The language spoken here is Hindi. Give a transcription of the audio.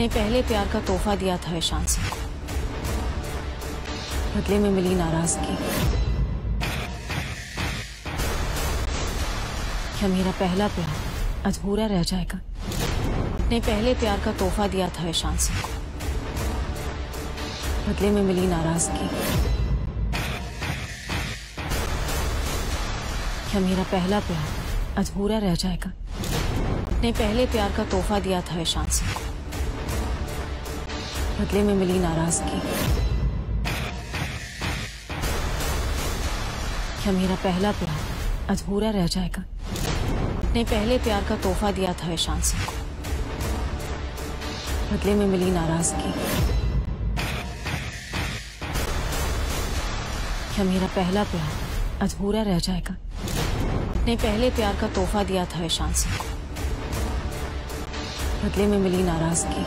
अपने पहले प्यार का तोहफा दिया था ईशांत सिंह को। बदले में मिली नाराजगी। क्या मेरा पहला प्यार अधूरा रह जाएगा? अपने पहले प्यार का तोहफा दिया था ईशांत सिंह को। बदले में मिली नाराजगी। क्या मेरा पहला प्यार अधूरा रह जाएगा? अपने पहले प्यार का तोहफा दिया था ईशांत सिंह को। बदले में मिली नाराजगी। क्या मेरा पहला प्यार अधूरा रह जाएगा? अपने पहले प्यार का तोहफा दिया था ईशांत सिंह को। बदले में मिली नाराजगी। क्या मेरा पहला प्यार अधूरा रह जाएगा? अपने पहले प्यार का तोहफा दिया था ईशांत सिंह को। बदले में मिली नाराजगी।